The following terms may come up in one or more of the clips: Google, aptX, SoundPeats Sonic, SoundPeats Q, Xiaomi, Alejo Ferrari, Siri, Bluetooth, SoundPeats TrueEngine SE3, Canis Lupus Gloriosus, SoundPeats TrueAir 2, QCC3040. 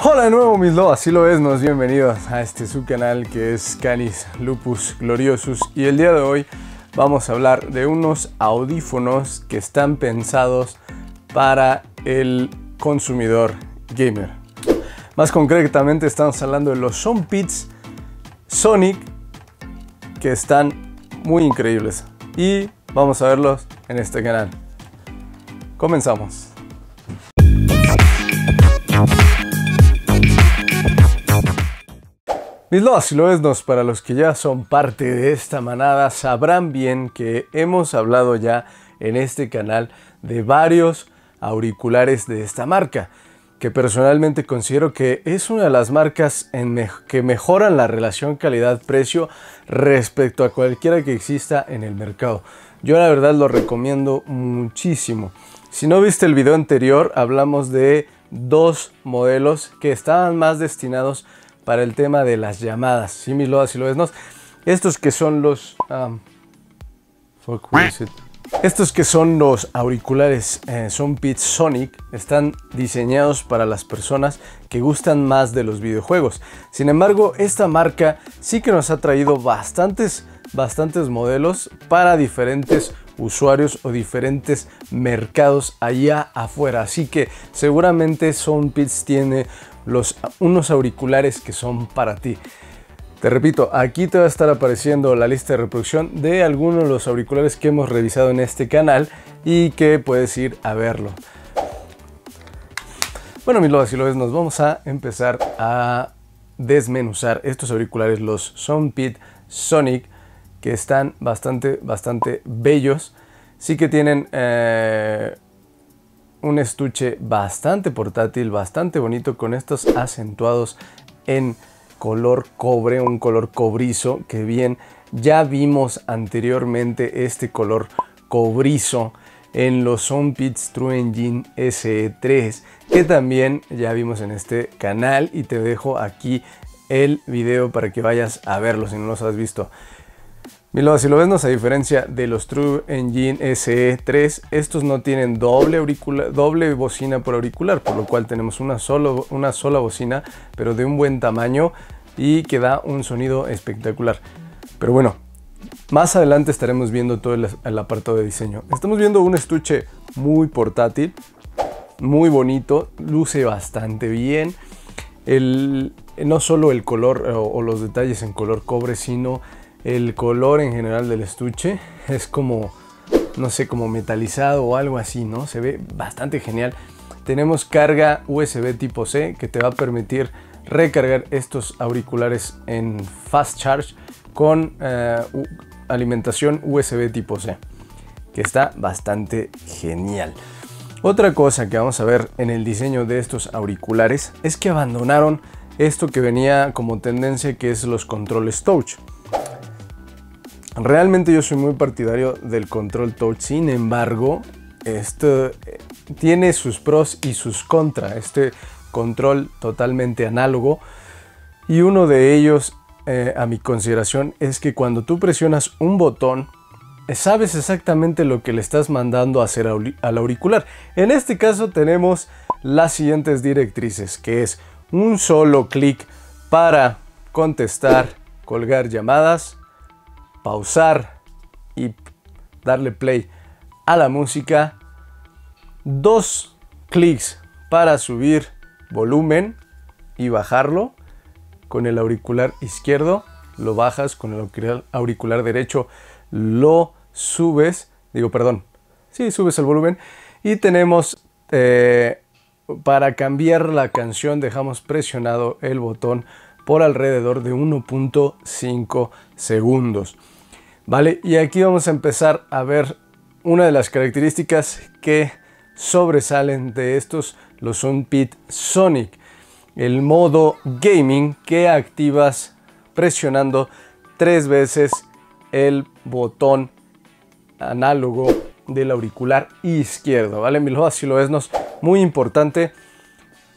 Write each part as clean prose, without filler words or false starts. Hola de nuevo mis lobos, así lo es, nos bienvenidos a este subcanal que es Canis Lupus Gloriosus, y el día de hoy vamos a hablar de unos audífonos que están pensados para el consumidor gamer. Más concretamente estamos hablando de los SoundPeats Sonic, que están muy increíbles y vamos a verlos en este canal. Comenzamos. Mis loas y loesnos, para los que ya son parte de esta manada sabrán bien que hemos hablado ya en este canal de varios auriculares de esta marca, que personalmente considero que es una de las marcas que mejoran la relación calidad-precio respecto a cualquiera que exista en el mercado. Yo la verdad lo recomiendo muchísimo. Si no viste el video anterior, hablamos de dos modelos que estaban más destinados para el tema de las llamadas. Sí, mis loas y loesnos. Estos que son los auriculares SoundPeats Sonic están diseñados para las personas que gustan más de los videojuegos. Sin embargo, esta marca sí que nos ha traído bastantes modelos para diferentes usuarios o diferentes mercados allá afuera. Así que seguramente SoundPeats tiene unos auriculares que son para ti. Te repito, aquí te va a estar apareciendo la lista de reproducción de algunos de los auriculares que hemos revisado en este canal y que puedes ir a verlo. Bueno, mis loas y loes, nos vamos a empezar a desmenuzar estos auriculares, los SoundPeats Sonic, que están bastante bellos. Sí que tienen un estuche bastante portátil, bastante bonito, con estos acentuados en color cobre, un color cobrizo, que bien ya vimos anteriormente este color cobrizo en los SoundPeats TrueEngine SE3, que también ya vimos en este canal, y te dejo aquí el video para que vayas a verlo si no los has visto. Mis loas y loesnos, a diferencia de los TrueEngine SE3, estos no tienen doble bocina por auricular, por lo cual tenemos una sola bocina, pero de un buen tamaño y que da un sonido espectacular. Pero bueno, más adelante estaremos viendo todo el apartado de diseño. Estamos viendo un estuche muy portátil, muy bonito, luce bastante bien. No solo el color o los detalles en color cobre, sino el color en general del estuche es como, no sé, como metalizado o algo así, ¿no? Se ve bastante genial. Tenemos carga USB tipo C que te va a permitir recargar estos auriculares en fast charge con alimentación USB tipo C, que está bastante genial. Otra cosa que vamos a ver en el diseño de estos auriculares es que abandonaron esto que venía como tendencia, que es los controles touch. Realmente yo soy muy partidario del control touch, sin embargo, esto tiene sus pros y sus contras, este control totalmente análogo. Y uno de ellos, a mi consideración, es que cuando tú presionas un botón, sabes exactamente lo que le estás mandando a hacer al auricular. En este caso tenemos las siguientes directrices, que es un solo clic para contestar, colgar llamadas, pausar y darle play a la música, dos clics para subir volumen y bajarlo con el auricular izquierdo, lo bajas, con el auricular derecho lo subes, subes el volumen, y tenemos para cambiar la canción dejamos presionado el botón por alrededor de 1.5 segundos. Vale, y aquí vamos a empezar a ver una de las características que sobresalen de estos, los SoundPeats Sonic. El modo gaming, que activas presionando 3 veces el botón análogo del auricular izquierdo. Vale, mi loas y loesnos, muy importante.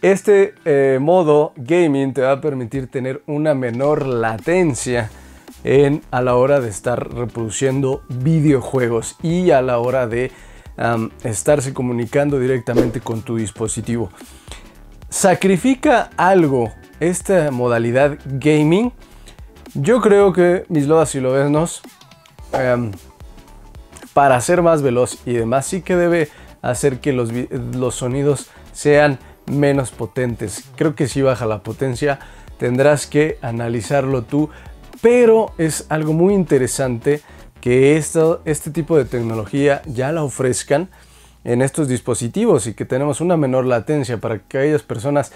Este modo gaming te va a permitir tener una menor latencia a la hora de estar reproduciendo videojuegos y a la hora de estarse comunicando directamente con tu dispositivo. ¿Sacrifica algo esta modalidad gaming? Yo creo que, mis lodas y lobesnos, para ser más veloz y demás, sí que debe hacer que los sonidos sean menos potentes. Creo que si baja la potencia tendrás que analizarlo tú, pero es algo muy interesante que este tipo de tecnología ya la ofrezcan en estos dispositivos y que tenemos una menor latencia para que aquellas personas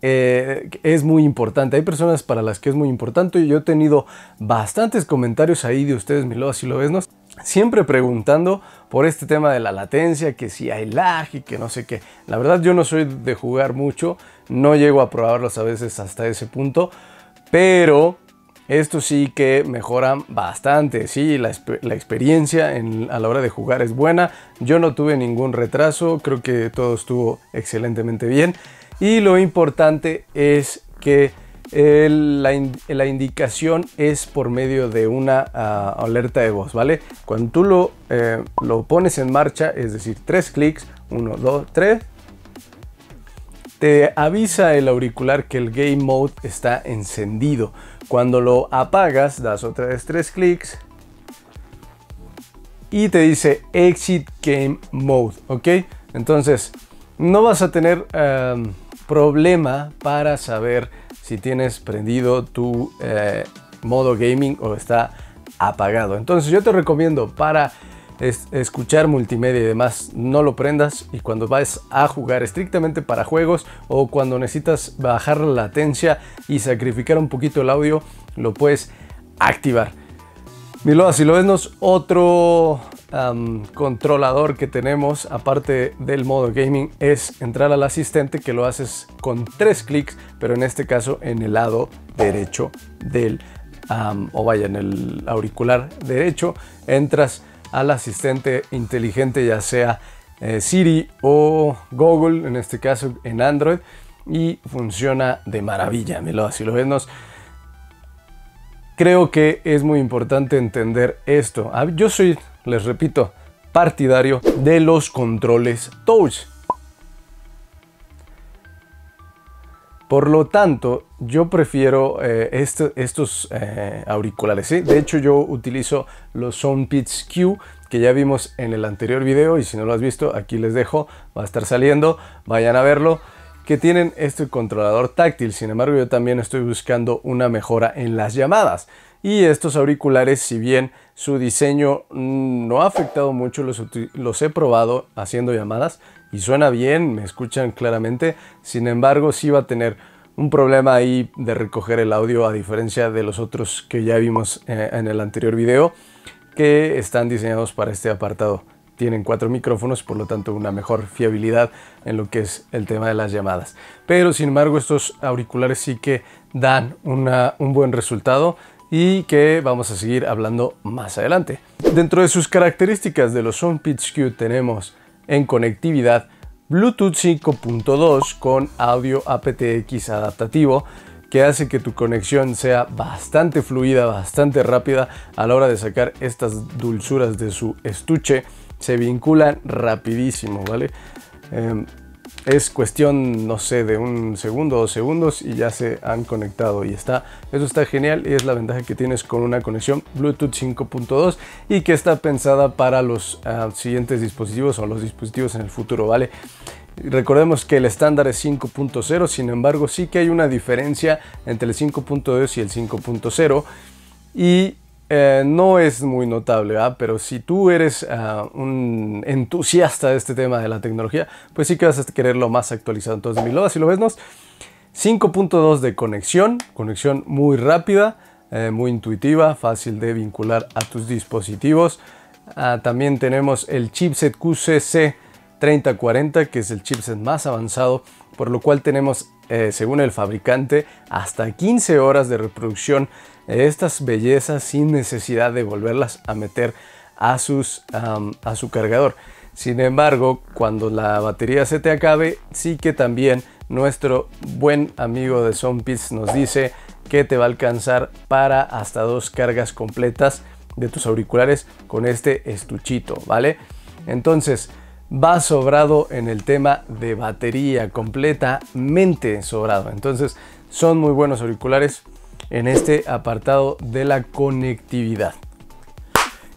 es muy importante. Hay personas para las que es muy importante y yo he tenido bastantes comentarios ahí de ustedes, mis lobas y lobesnos, siempre preguntando por este tema de la latencia, que si hay lag y que no sé qué. La verdad yo no soy de jugar mucho, no llego a probarlos a veces hasta ese punto, pero esto sí que mejora bastante. Sí, la experiencia a la hora de jugar es buena. Yo no tuve ningún retraso, creo que todo estuvo excelentemente bien. Y lo importante es que la indicación es por medio de una alerta de voz, ¿vale? Cuando tú lo pones en marcha, es decir, 3 clics, 1, 2, 3, te avisa el auricular que el Game Mode está encendido. Cuando lo apagas, das otra vez 3 clics y te dice Exit Game Mode, ¿ok? Entonces, no vas a tener problema para saber si tienes prendido tu modo gaming o está apagado. Entonces yo te recomiendo, para escuchar multimedia y demás, no lo prendas, y cuando vas a jugar estrictamente para juegos o cuando necesitas bajar la latencia y sacrificar un poquito el audio, lo puedes activar. Mis lobas y lobesnos, otro controlador que tenemos aparte del modo gaming es entrar al asistente, que lo haces con 3 clics, pero en este caso en el lado derecho del en el auricular derecho entras al asistente inteligente, ya sea Siri o Google, en este caso en Android, y funciona de maravilla. Mis lobas y lobesnos, creo que es muy importante entender esto. Yo soy, les repito, partidario de los controles touch. Por lo tanto, yo prefiero estos auriculares, ¿sí? De hecho, yo utilizo los SoundPeats Q, que ya vimos en el anterior video, y si no lo has visto, aquí les dejo, va a estar saliendo, vayan a verlo, que tienen este controlador táctil. Sin embargo, yo también estoy buscando una mejora en las llamadas. Y estos auriculares, si bien su diseño no ha afectado mucho, los he probado haciendo llamadas y suena bien, me escuchan claramente. Sin embargo, sí va a tener un problema ahí de recoger el audio, a diferencia de los otros que ya vimos en el anterior video, que están diseñados para este apartado. Tienen 4 micrófonos, por lo tanto una mejor fiabilidad en lo que es el tema de las llamadas. Pero sin embargo, estos auriculares sí que dan un buen resultado, y que vamos a seguir hablando más adelante. Dentro de sus características de los SoundPeats Q tenemos en conectividad Bluetooth 5.2 con audio aptX adaptativo, que hace que tu conexión sea bastante fluida, bastante rápida a la hora de sacar estas dulzuras de su estuche. Se vinculan rapidísimo, ¿vale? Es cuestión, no sé, de 1 segundo, 2 segundos y ya se han conectado, y eso está genial, y es la ventaja que tienes con una conexión Bluetooth 5.2 y que está pensada para los siguientes dispositivos o los dispositivos en el futuro, ¿vale? Recordemos que el estándar es 5.0, sin embargo sí que hay una diferencia entre el 5.2 y el 5.0 y no es muy notable, ¿verdad? Pero si tú eres un entusiasta de este tema de la tecnología, pues sí que vas a quererlo más actualizado. Entonces, mis lobas y lobesnos, 5.2 de conexión muy rápida, muy intuitiva, fácil de vincular a tus dispositivos. También tenemos el chipset QCC3040, que es el chipset más avanzado, por lo cual tenemos, según el fabricante, hasta 15 horas de reproducción de estas bellezas sin necesidad de volverlas a meter a su cargador. Sin embargo, cuando la batería se te acabe, sí que también nuestro buen amigo de SoundPeats nos dice que te va a alcanzar para hasta 2 cargas completas de tus auriculares con este estuchito, ¿vale? Entonces, va sobrado en el tema de batería, completamente sobrado. Entonces son muy buenos auriculares en este apartado de la conectividad.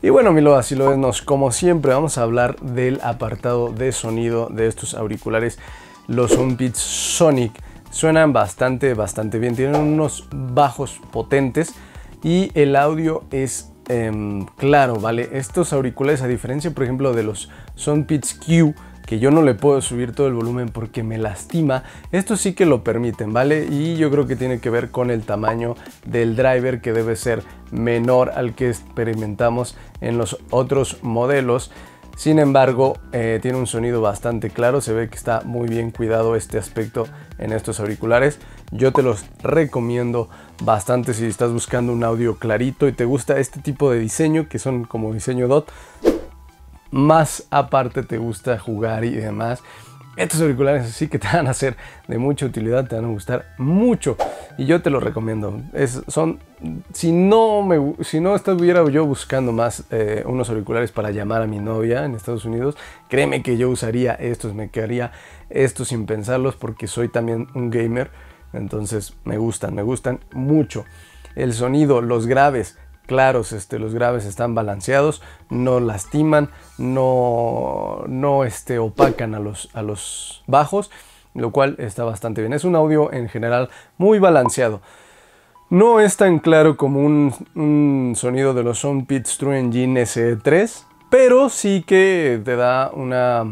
Y bueno, mi loba, si lo ves, como siempre vamos a hablar del apartado de sonido de estos auriculares, los SoundPeats Sonic. Suenan bastante bien, tienen unos bajos potentes y el audio es claro, ¿vale? Estos auriculares, a diferencia por ejemplo de los SoundPeats Q, que yo no le puedo subir todo el volumen porque me lastima, estos sí que lo permiten, ¿vale? Y yo creo que tiene que ver con el tamaño del driver, que debe ser menor al que experimentamos en los otros modelos. Sin embargo, tiene un sonido bastante claro, se ve que está muy bien cuidado este aspecto en estos auriculares. Yo te los recomiendo bastante si estás buscando un audio clarito y te gusta este tipo de diseño, que son como diseño DOT. Más aparte te gusta jugar y demás, estos auriculares sí que te van a ser de mucha utilidad, te van a gustar mucho y yo te los recomiendo. Si no estuviera yo buscando más unos auriculares para llamar a mi novia en Estados Unidos, créeme que yo usaría estos, me quedaría estos sin pensarlos porque soy también un gamer, entonces me gustan mucho. El sonido, los graves claros, los graves están balanceados, no lastiman, no opacan a los bajos, lo cual está bastante bien. Es un audio en general muy balanceado. No es tan claro como un sonido de los SoundPeats TrueEngine SE3, pero sí que te da una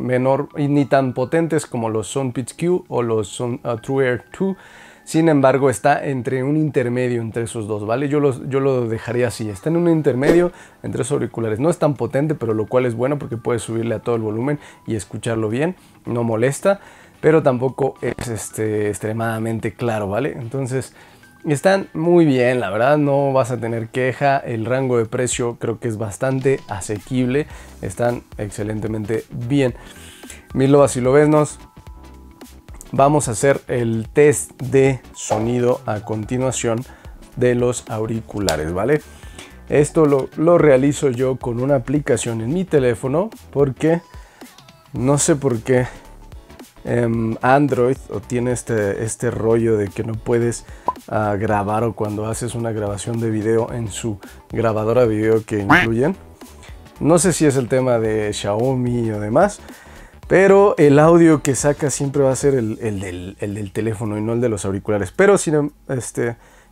menor, y ni tan potentes como los SoundPeats Q o los TrueAir 2. Sin embargo, está entre un intermedio entre esos dos, ¿vale? Yo lo dejaría así, está en un intermedio entre esos auriculares. No es tan potente, pero lo cual es bueno porque puedes subirle a todo el volumen y escucharlo bien, no molesta, pero tampoco es extremadamente claro, ¿vale? Entonces, están muy bien, la verdad, no vas a tener queja. El rango de precio creo que es bastante asequible, están excelentemente bien. Mi loba, si lo ves, vamos a hacer el test de sonido a continuación de los auriculares, ¿vale? Esto lo realizo yo con una aplicación en mi teléfono porque no sé por qué Android tiene este rollo de que no puedes grabar, o cuando haces una grabación de video en su grabadora de video que incluyen. No sé si es el tema de Xiaomi o demás, pero el audio que saca siempre va a ser el del teléfono y no el de los auriculares. Pero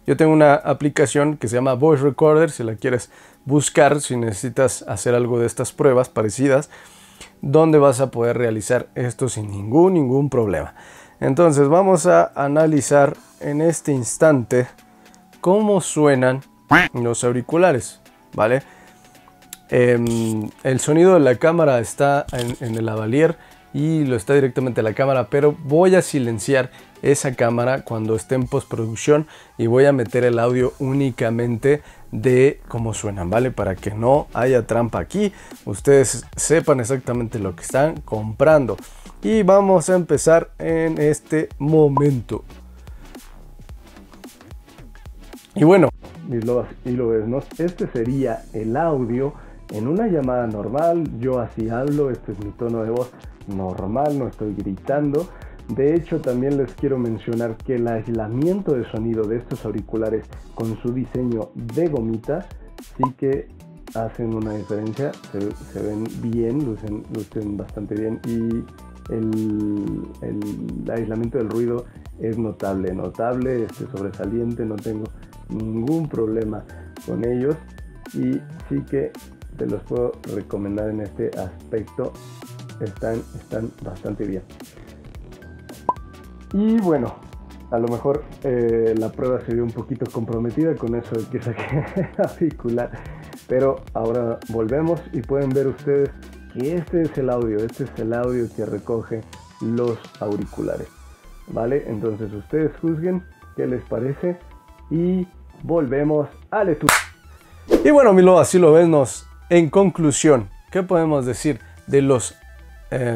yo tengo una aplicación que se llama Voice Recorder, si la quieres buscar, si necesitas hacer algo de estas pruebas parecidas, donde vas a poder realizar esto sin ningún problema. Entonces vamos a analizar en este instante cómo suenan los auriculares, ¿vale? El sonido de la cámara está en el lavalier y lo está directamente a la cámara, pero voy a silenciar esa cámara cuando esté en postproducción y voy a meter el audio únicamente de cómo suenan, ¿vale? Para que no haya trampa aquí, ustedes sepan exactamente lo que están comprando. Y vamos a empezar en este momento. Y bueno, mis lobas y lobes, ¿no? Este sería el audio en una llamada normal. Yo así hablo, este es mi tono de voz normal, no estoy gritando. De hecho, también les quiero mencionar que el aislamiento de sonido de estos auriculares con su diseño de gomita sí que hacen una diferencia, se ven bien, lucen bastante bien, y el aislamiento del ruido es notable, sobresaliente. No tengo ningún problema con ellos y sí que te los puedo recomendar en este aspecto, están bastante bien. Y bueno, a lo mejor la prueba se vio un poquito comprometida con eso de que saqué el auricular, pero ahora volvemos y pueden ver ustedes que este es el audio que recoge los auriculares, ¿vale? Entonces ustedes juzguen qué les parece y volvemos al estudio. Y bueno, mi loba, así lo ves, en conclusión, ¿qué podemos decir de los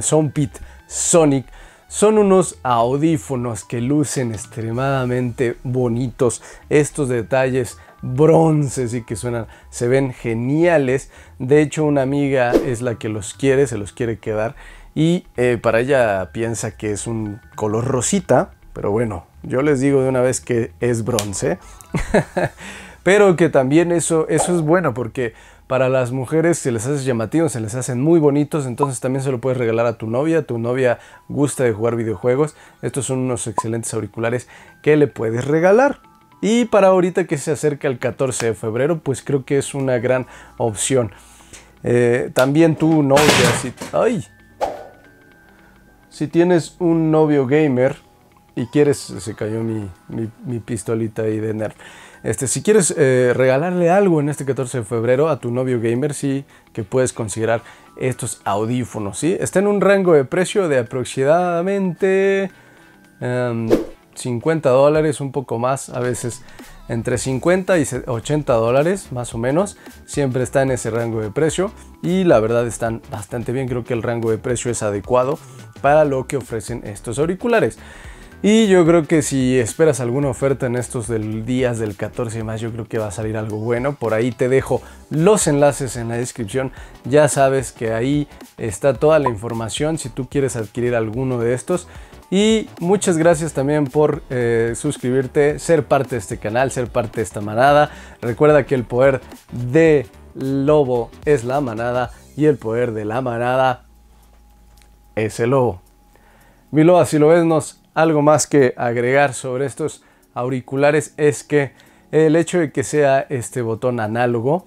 SoundPeats Sonic? Son unos audífonos que lucen extremadamente bonitos. Estos detalles bronces y que suenan, se ven geniales. De hecho, una amiga es la que los quiere, se los quiere quedar, y para ella piensa que es un color rosita, pero bueno, yo les digo de una vez que es bronce. Pero que también eso es bueno, porque para las mujeres se les hace llamativo, se les hacen muy bonitos, entonces también se lo puedes regalar a tu novia gusta de jugar videojuegos. Estos son unos excelentes auriculares que le puedes regalar. Y para ahorita que se acerca el 14 de febrero, pues creo que es una gran opción. También tu novia, si tienes un novio gamer y quieres, se cayó mi pistolita ahí de nerf. Si quieres regalarle algo en este 14 de febrero a tu novio gamer, sí que puedes considerar estos audífonos, ¿sí? Está en un rango de precio de aproximadamente $50, un poco más, a veces entre 50 y $80 más o menos, siempre está en ese rango de precio y la verdad están bastante bien. Creo que el rango de precio es adecuado para lo que ofrecen estos auriculares. Y yo creo que si esperas alguna oferta en estos días del 14 y más, yo creo que va a salir algo bueno. Por ahí te dejo los enlaces en la descripción. Ya sabes que ahí está toda la información si tú quieres adquirir alguno de estos. Y muchas gracias también por suscribirte, ser parte de este canal, ser parte de esta manada. Recuerda que el poder de lobo es la manada y el poder de la manada es el lobo. Mi loba, si lo ves, algo más que agregar sobre estos auriculares es que el hecho de que sea este botón análogo,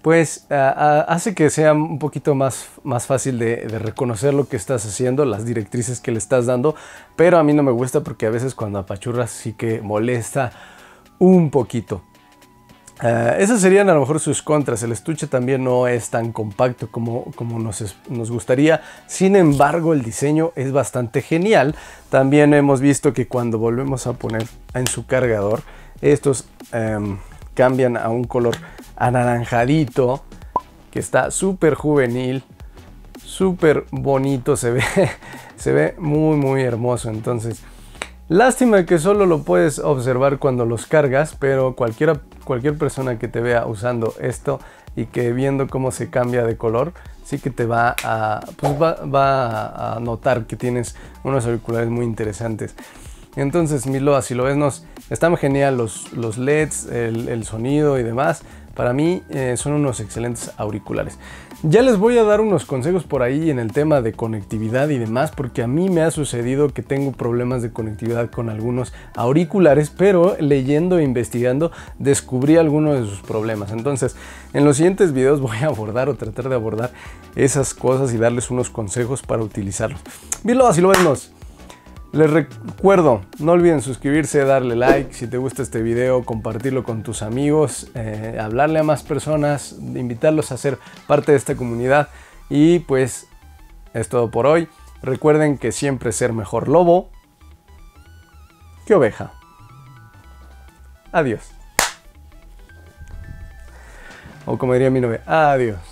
pues hace que sea un poquito más fácil de reconocer lo que estás haciendo, las directrices que le estás dando, pero a mí no me gusta porque a veces cuando apachurras sí que molesta un poquito. Esas serían a lo mejor sus contras. El estuche también no es tan compacto como nos gustaría. Sin embargo, el diseño es bastante genial. También hemos visto que cuando volvemos a poner en su cargador, estos cambian a un color anaranjadito, que está súper juvenil, súper bonito. Se ve muy hermoso. Entonces, lástima que solo lo puedes observar cuando los cargas, pero cualquier persona que te vea usando esto y que viendo cómo se cambia de color, sí que te va a, va a notar que tienes unos auriculares muy interesantes. Entonces, mi loa, si lo ves, están genial los LEDs, el sonido y demás. Para mí son unos excelentes auriculares. Ya les voy a dar unos consejos por ahí en el tema de conectividad y demás, porque a mí me ha sucedido que tengo problemas de conectividad con algunos auriculares, pero leyendo e investigando descubrí algunos de sus problemas. Entonces, en los siguientes videos voy a abordar o tratar de abordar esas cosas y darles unos consejos para utilizarlos. Vilo así, lo venos. Les recuerdo, no olviden suscribirse, darle like, si te gusta este video, compartirlo con tus amigos, hablarle a más personas, invitarlos a ser parte de esta comunidad. Y pues es todo por hoy. Recuerden que siempre ser mejor lobo que oveja. Adiós. O como diría mi novia, adiós.